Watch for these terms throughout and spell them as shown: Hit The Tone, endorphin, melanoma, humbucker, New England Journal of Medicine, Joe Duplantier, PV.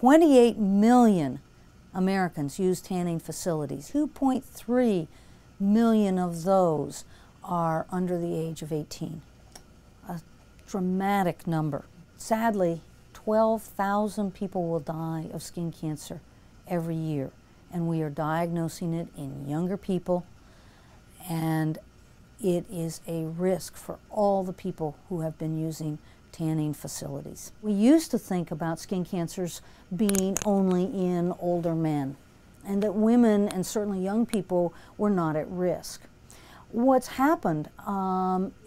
28 million Americans use tanning facilities. 2.3 million of those are under the age of 18. A dramatic number. Sadly, 12,000 people will die of skin cancer every year, and we are diagnosing it in younger people, and it is a risk for all the people who have been using tanning facilities. We used to think about skin cancers being only in older men, and that women and certainly young people were not at risk. What's happened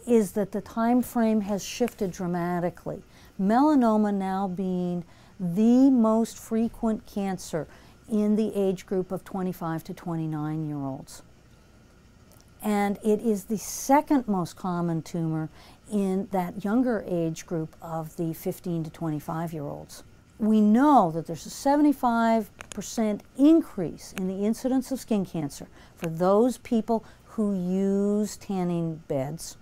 is that the time frame has shifted dramatically. Melanoma now being the most frequent cancer in the age group of 25 to 29-year-olds. And it is the second most common tumor in that younger age group of the 15 to 25-year-olds. We know that there's a 75% increase in the incidence of skin cancer for those people who use tanning beds.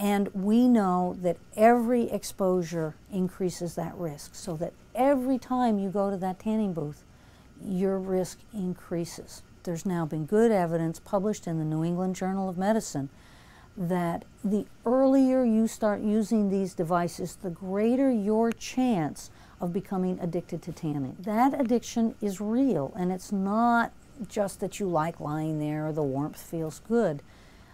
And we know that every exposure increases that risk, so that every time you go to that tanning booth, your risk increases. There's now been good evidence published in the New England Journal of Medicine that the earlier you start using these devices, the greater your chance of becoming addicted to tanning. That addiction is real, and it's not just that you like lying there or the warmth feels good.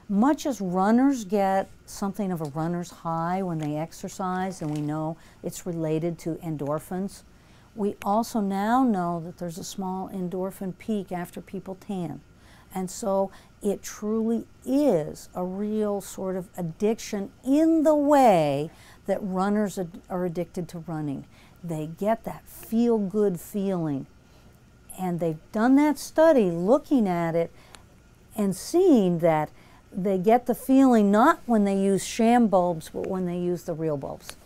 Much as runners get something of a runner's high when they exercise, and we know it's related to endorphins, we also now know that there's a small endorphin peak after people tan. And so it truly is a real sort of addiction in the way that runners are addicted to running. They get that feel-good feeling. And they've done that study looking at it and seeing that they get the feeling not when they use sham bulbs, but when they use the real bulbs.